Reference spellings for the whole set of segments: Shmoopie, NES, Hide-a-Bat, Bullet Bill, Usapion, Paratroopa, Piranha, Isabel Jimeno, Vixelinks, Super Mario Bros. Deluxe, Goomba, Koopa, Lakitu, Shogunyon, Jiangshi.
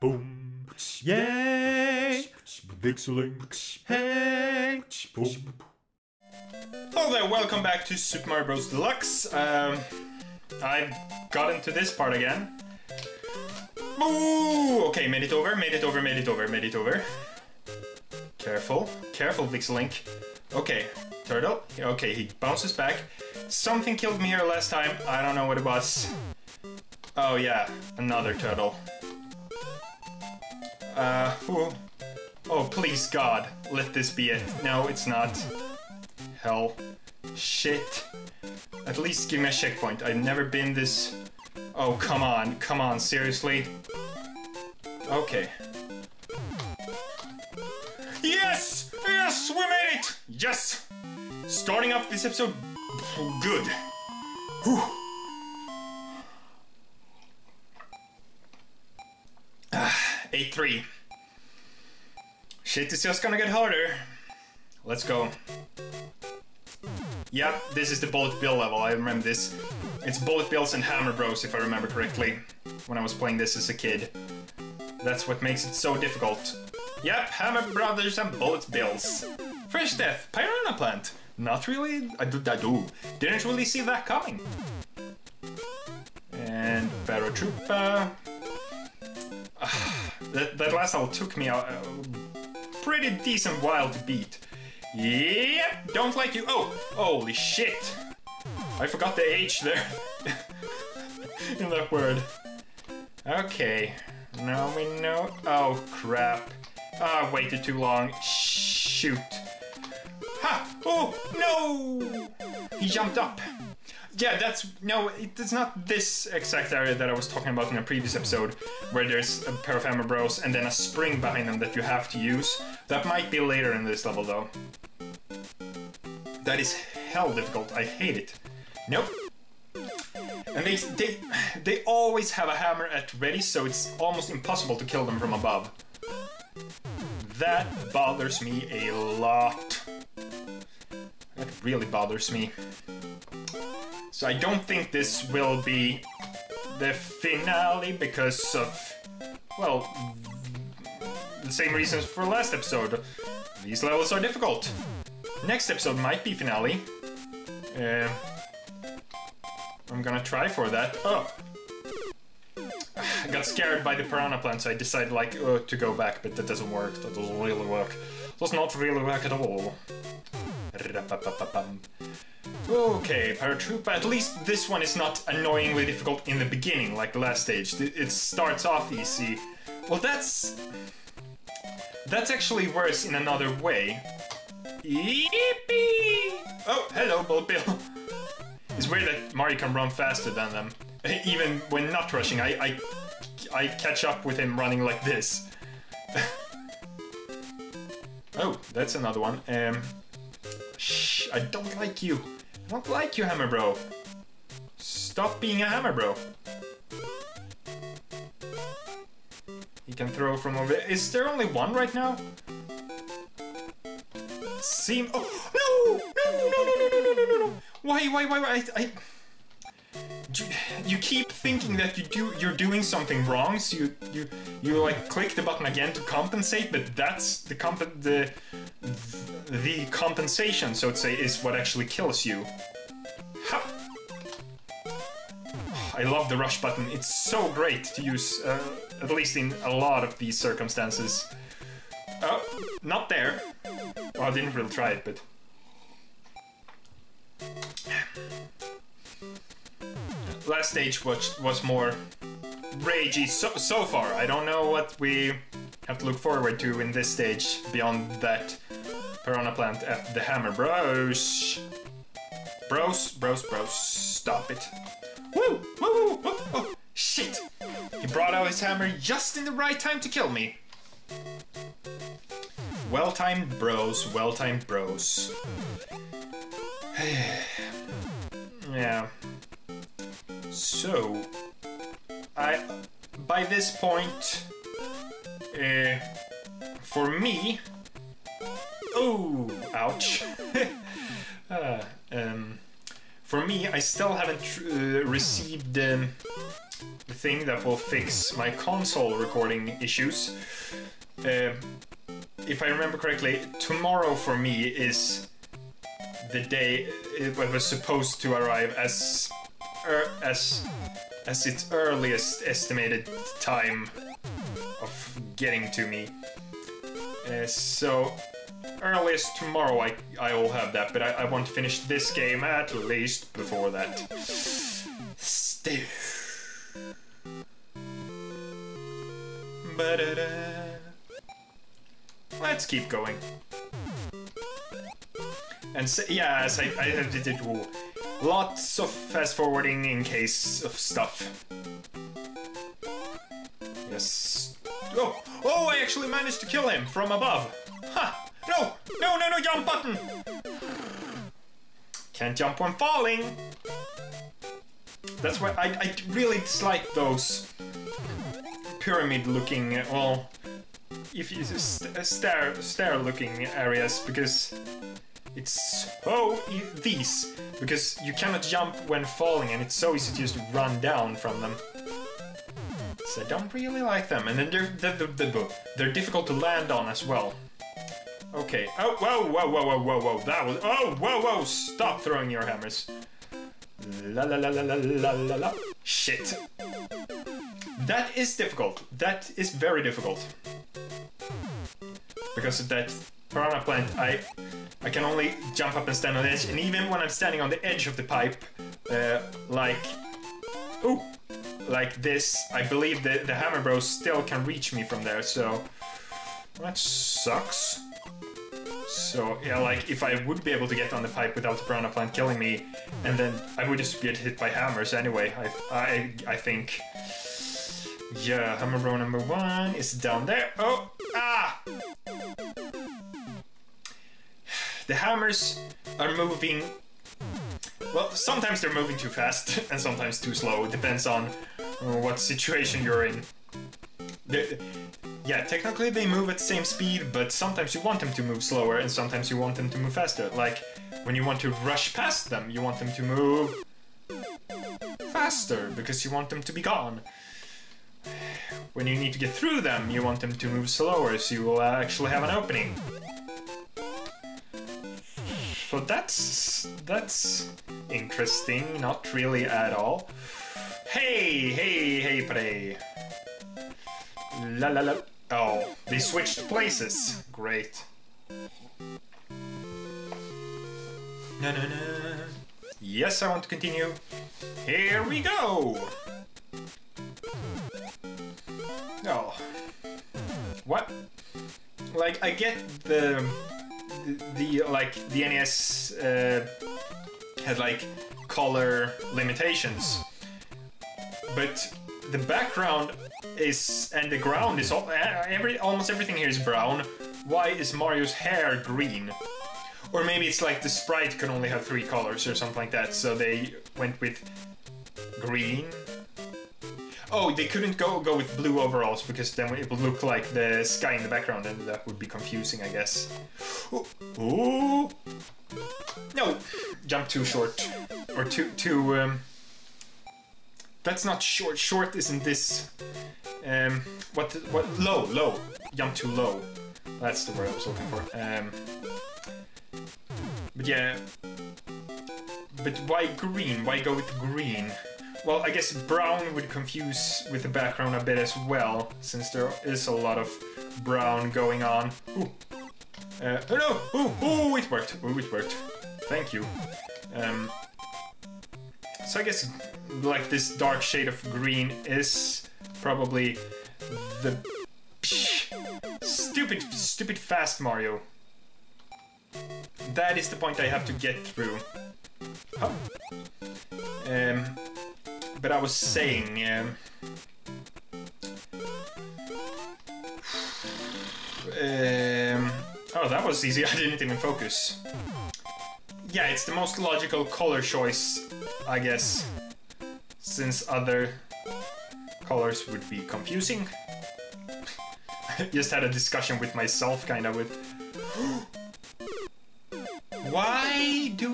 Boom. Yay! Vixelinks. Hey! Boom. Hello there, welcome back to Super Mario Bros. Deluxe. I've gotten to this part again. Boo! Okay, made it over, made it over, made it over, made it over. Careful, careful, Vixelink. Okay, turtle. Okay, he bounces back. Something killed me here last time. I don't know what it was. Oh yeah, another turtle. Ooh. Oh, please God, let this be it. No, it's not. Hell. Shit. At least give me a checkpoint. I've never been this... Oh, come on. Come on, seriously? Okay. Yes! Yes, we made it! Yes! Starting off this episode... good. Whew. Ah, 8-3. Shit is just gonna get harder. Let's go. Yep, this is the Bullet Bill level, I remember this. It's Bullet Bills and Hammer Bros, if I remember correctly, when I was playing this as a kid. That's what makes it so difficult. Yep, Hammer Brothers and Bullet Bills. Fresh death, Piranha plant. Not really, I do. Didn't really see that coming. And Paratroopa. That last level took me a pretty decent while to beat. Yep, don't like you. Oh, holy shit. I forgot the H there. In that word. Okay. Now we know. Oh, crap. I waited too long. Shoot. Ha! Oh, no! He jumped up. Yeah, that's... No, it's not this exact area that I was talking about in a previous episode, where there's a pair of Hammer Bros and then a spring behind them that you have to use. That might be later in this level, though. That is hell difficult. I hate it. Nope. And they always have a hammer at ready, so it's almost impossible to kill them from above. That bothers me a lot. That really bothers me. So I don't think this will be the finale because of, well, the same reasons for last episode. These levels are difficult. Next episode might be finale. I'm gonna try for that. Oh! I got scared by the piranha plant, so I decided like to go back, but that doesn't work. That doesn't really work. Does not really work at all. Okay, Paratroopa, at least this one is not annoyingly difficult in the beginning, like the last stage. It starts off easy. Well, that's actually worse in another way. Yippee! Oh, hello, Bullet Bill. It's weird that Mario can run faster than them. Even when not rushing, I catch up with him running like this. Oh, that's another one. Shh, I don't like you. I don't like you, Hammer Bro. Stop being a Hammer Bro. He can throw from over. Is there only one right now? Seem. Oh no! Why? You keep thinking that you're doing something wrong, so you like click the button again to compensate, but that's the compensation, so to say, is what actually kills you. Ha! I love the rush button. It's so great to use, at least in a lot of these circumstances. Oh, not there. Well, I didn't really try it, but... Last stage was more ragey so far. I don't know what we have to look forward to in this stage beyond that Piranha Plant after the Hammer Bros. Bros, stop it. Woo! Oh, shit! He brought out his hammer just in the right time to kill me. Well-timed bros, well-timed bros. Yeah. So, by this point, for me, oh, ouch. For me, I still haven't received the thing that will fix my console recording issues. If I remember correctly, tomorrow for me is the day it was supposed to arrive as its earliest estimated time of getting to me. So earliest tomorrow I will have that, but I want to finish this game at least before that. Still. Let's keep going. And so, yeah, as I did lots of fast forwarding in case of stuff. Yes. Oh! Oh, I actually managed to kill him from above. Ha! Huh. No! No, no, no, jump button! Can't jump when falling. That's why I really dislike those pyramid-looking, well, if you stair-looking areas, because it's so these, because you cannot jump when falling, and it's so easy to just run down from them. So I don't really like them, and then they're difficult to land on as well. Okay. Oh, whoa, whoa, whoa, whoa, whoa, whoa! That was. Oh, whoa, whoa! Stop throwing your hammers. La la la la la la la la. Shit. That is difficult. That is very difficult. Because of that piranha plant, I can only jump up and stand on the edge, and even when I'm standing on the edge of the pipe, like this, I believe that the Hammer Bros still can reach me from there. So that sucks. So yeah, like if I would be able to get on the pipe without the piranha plant killing me, and then I would just get hit by hammers anyway. I think. Yeah, Hammer Bro number one is down there. Oh, ah! The hammers are moving. Well, sometimes they're moving too fast and sometimes too slow. It depends on what situation you're in. Yeah, technically they move at the same speed, but sometimes you want them to move slower and sometimes you want them to move faster. Like, when you want to rush past them, you want them to move faster because you want them to be gone. When you need to get through them, you want them to move slower so you will actually have an opening. So that's interesting, not really at all. Hey, hey, hey, pray. La la la. Oh, they switched places. Great. Na na na. Yes, I want to continue. Here we go. Oh. What? Like, I get the NES had like color limitations, but the background is and the ground is all, almost everything here is brown. Why is Mario's hair green? Or maybe it's like the sprite can only have three colors or something like that, so they went with green. Oh, they couldn't go with blue overalls because then it would look like the sky in the background, and that would be confusing, I guess. Ooh. Ooh. No, jump too short, or too. That's not short. Short isn't this. What? Low, low. Jump too low. That's the word I was looking for. But yeah. But why green? Why go with green? Well, I guess brown would confuse with the background a bit as well, since there is a lot of brown going on. Ooh. Oh no! Ooh, ooh, it worked! Ooh, it worked. Thank you. So I guess, like, this dark shade of green is probably the... Stupid fast Mario. That is the point I have to get through. Huh. But I was saying, oh, that was easy. I didn't even focus. Yeah, it's the most logical color choice, I guess, since other colors would be confusing. I just had a discussion with myself, kind of, with... Why do...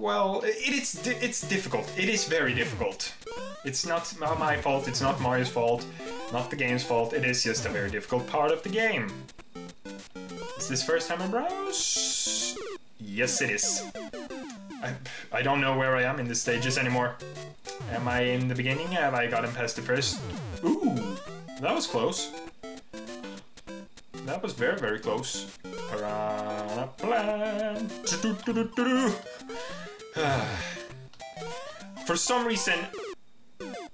Well, it's very difficult. It's not my fault, it's not Mario's fault, not the game's fault, it is just a very difficult part of the game. Is this first time on Bros? Yes, it is. I don't know where I am in the stages anymore. Am I in the beginning? Have I gotten past the first? Ooh, that was close. That was very, very close. Piranha Plant. For some reason,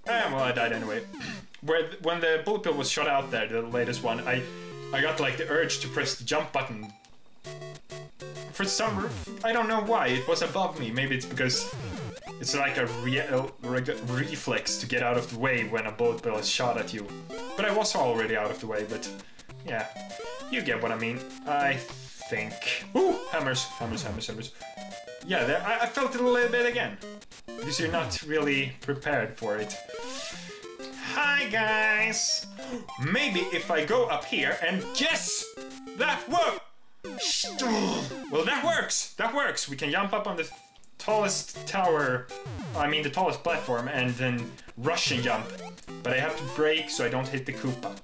well, I died anyway. When the bullet bill was shot out there, the latest one, I got like the urge to press the jump button. For some, I don't know why, it was above me. Maybe it's because it's like a reflex to get out of the way when a bullet bill is shot at you. But I was already out of the way, but yeah, you get what I mean, I think. Ooh, hammers, hammers, hammers, hammers. Yeah, there, I felt it a little bit again. Because you're not really prepared for it. Hi, guys! Maybe if I go up here and... Yes! That worked! Well, that works! That works! We can jump up on the tallest tower... I mean, the tallest platform, and then rush and jump. But I have to brake so I don't hit the Koopa.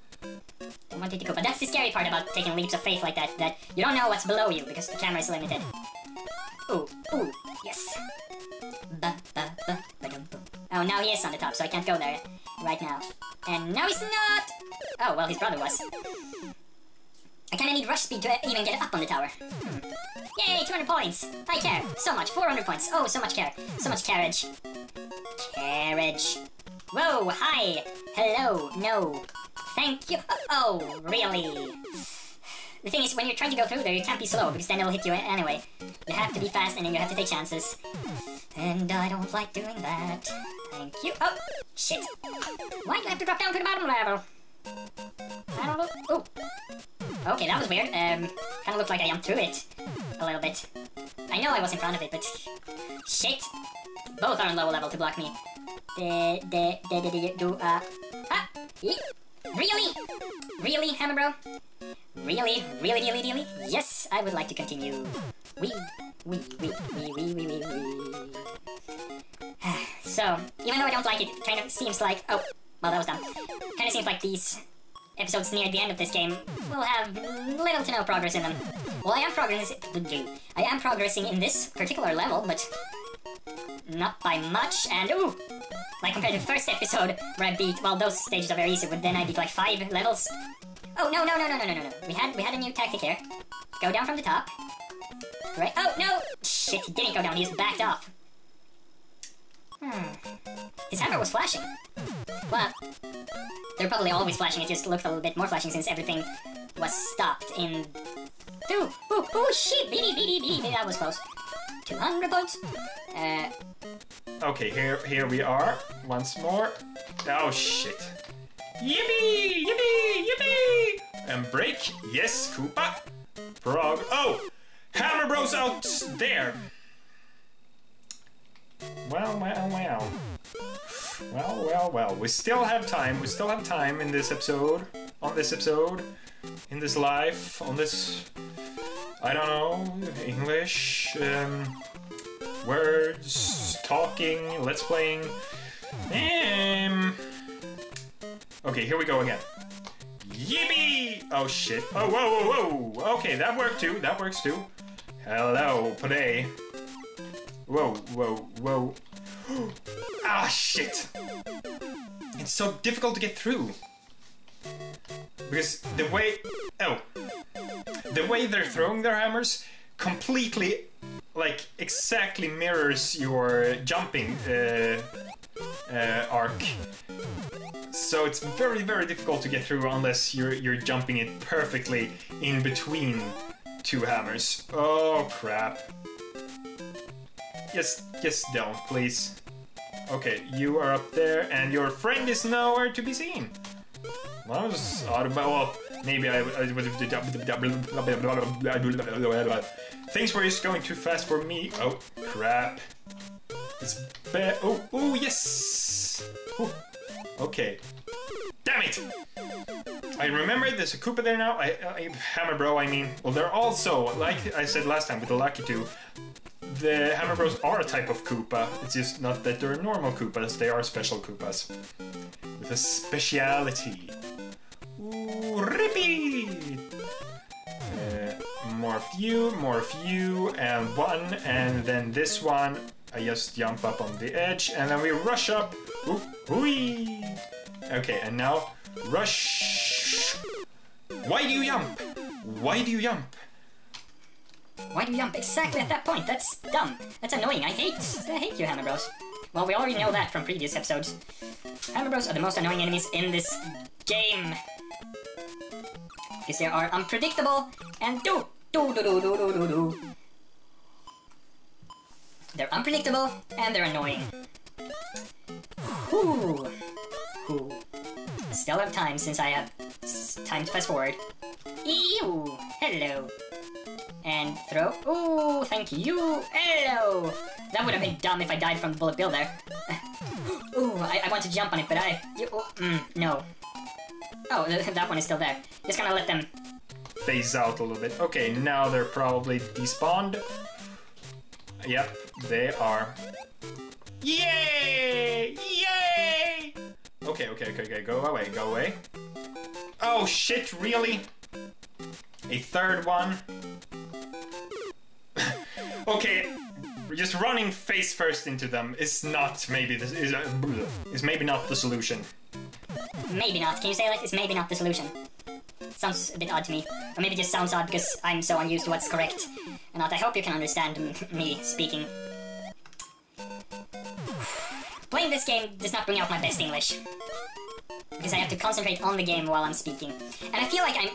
But that's the scary part about taking leaps of faith like that, that you don't know what's below you because the camera is limited. Ooh, ooh, yes. Ba, ba, ba, ba, dum, boom. Oh, now he is on the top, so I can't go there right now. And now he's not! Oh, well, his brother was. I kinda need rush speed to even get up on the tower. Yay, 200 points! I care, so much, 400 points. Oh, so much care, so much carriage. Carriage. Whoa, hi, hello, no. Thank you. Oh, really? The thing is, when you're trying to go through there, you can't be slow, because then it'll hit you anyway. You have to be fast, and then you have to take chances. And I don't like doing that. Thank you. Oh, shit. Why do I have to drop down to the bottom level? I don't know. Oh. Okay, that was weird. Kind of looked like I jumped through it a little bit. I know I was in front of it, but... Shit. Both are on low level to block me. Really? Really, Hammer Bro? Really? Really, really, really? Yes, I would like to continue. We. So, even though I don't like it, it kind of seems like... Oh, well, that was dumb. Kind of seems like these episodes near the end of this game will have little to no progress in them. Well, I am progressing in this particular level, but not by much, and ooh! Like, compared to the first episode, where I beat... Well, those stages are very easy, but then I beat, like, 5 levels. Oh, no. We had a new tactic here. Go down from the top. Great. Oh, no! Shit, he didn't go down. He just backed off. His hammer was flashing. Well, they're probably always flashing. It just looked a little bit more flashing since everything was stopped in... Ooh, ooh, ooh, shit! Beady. That was close. 200 points. Okay, here we are once more. Oh shit! Yippee! Yippee! Yippee! And break. Yes, Koopa. Prog. Oh, Hammer Bros out there. Well. We still have time. We still have time in this episode. On this episode. In this life. On this. I don't know. English. Words, talking, let's playing. Okay, here we go again. Yippee! Oh shit. Oh, whoa, whoa, whoa! Okay, that worked too, that works too. Hello, play. Whoa, whoa, whoa. Ah, shit! It's so difficult to get through. Because the way... Oh. The way they're throwing their hammers completely... Like, exactly mirrors your jumping arc. So it's very, very difficult to get through unless you're jumping it perfectly in between two hammers. Oh, crap. Yes, don't, please. Okay, you are up there, and your friend is nowhere to be seen. Well, maybe I would... Things were just going too fast for me. Oh, crap. It's bad. Oh, oh, yes! Ooh. Okay. Damn it! I remember there's a Koopa there now. Hammer Bro, I mean. Well, they're also, like I said last time with the Lakitu, the Hammer Bros are a type of Koopa. It's just not that they're normal Koopas, they are special Koopas. With a speciality. Ooh, rippy! More few, and one, and then this one. I just jump up on the edge, and then we rush up. Ooh, whee! Okay, and now, rush! Why do you jump? Why do you jump? Why do you jump exactly at that point? That's dumb. That's annoying. I hate you, Hammer Bros. Well, we already know that from previous episodes. Hammer Bros are the most annoying enemies in this game. Because they are unpredictable and They're unpredictable and they're annoying. Ooh. Still have time since I have time to fast forward. Ew! Hello. And throw. Ooh, thank you. Hello. That would have been dumb if I died from the Bullet Bill there. Ooh, I want to jump on it, but no. Oh, that one is still there. Just gonna let them phase out a little bit. Okay, now they're probably despawned. Yep, they are. Yay! Yay! Okay. Go away. Oh shit! Really? A third one. Okay, just running face first into them is not maybe not the solution. Maybe not. Can you say like it's maybe not the solution? Sounds a bit odd to me. Or maybe it just sounds odd because I'm so unused to what's correct. And I hope you can understand me speaking. Playing this game does not bring out my best English. Because I have to concentrate on the game while I'm speaking. And I feel like I'm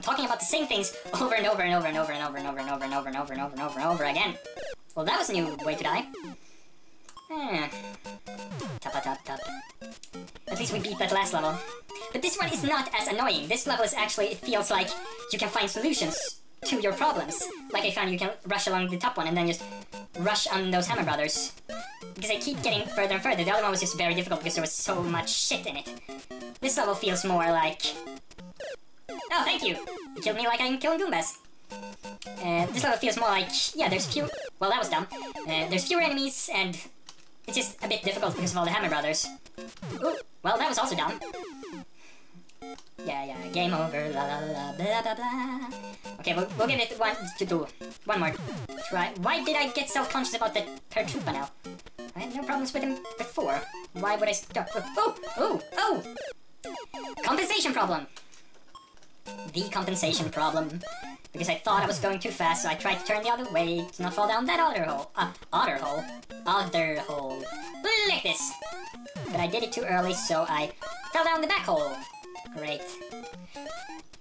talking about the same things over and over and over and over and over and over and over and over and over and over and over and over again. Well, that was a new way to die. Tap. At least we beat that last level. But this one is not as annoying. This level is actually, it feels like you can find solutions to your problems. Like I found you can rush along the top one and then just rush on those Hammer Brothers. Because I keep getting further and further. The other one was just very difficult because there was so much shit in it. This level feels more like... Oh, thank you! You killed me like I'm killing Goombas. This level feels more like... Yeah, there's few... Well, that was dumb. There's fewer enemies and... It's just a bit difficult because of all the Hammer Brothers. Ooh, well, that was also dumb. Yeah, game over, la la la, blah blah blah. Okay, we'll give it one more try. Why did I get self-conscious about that Paratroopa now? I had no problems with him before. Why would I stop? Oh! Compensation problem! The compensation problem. Because I thought I was going too fast, so I tried to turn the other way to not fall down that other hole. Other hole. Like this! But I did it too early, so I fell down the back hole. Great.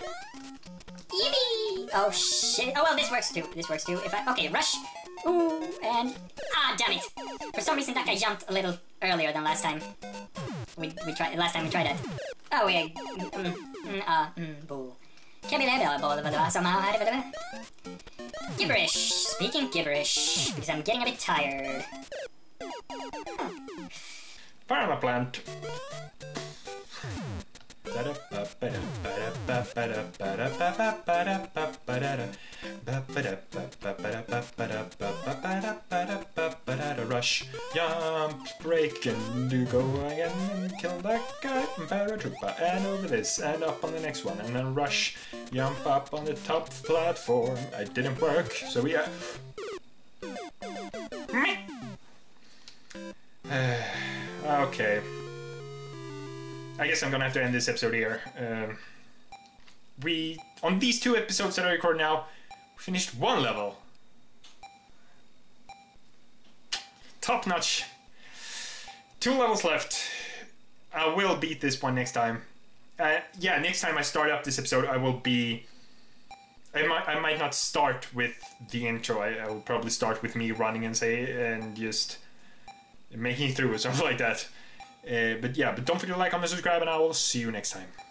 Yippee! Oh shit. Oh well, this works too. Okay, rush. Ooh, and... Ah, damn it. For some reason that guy jumped a little earlier than last time. Last time we tried that. Oh yeah. Boo. Gibberish. Speaking gibberish. Because I'm getting a bit tired. Piranha plant. Rush, jump, break, and do go again, and kill that guy, and Paratroopa, and over this, and up on the next one, and then rush, jump up on the top platform. It didn't work, so we are... Okay. I guess I'm gonna have to end this episode here. On these two episodes that I record now, we finished one level. Top notch. Two levels left. I will beat this one next time. Yeah, next time I start up this episode, I will be... I might not start with the intro. I will probably start with me running and just making it through or something like that. But yeah, don't forget to like, comment, subscribe, and I will see you next time.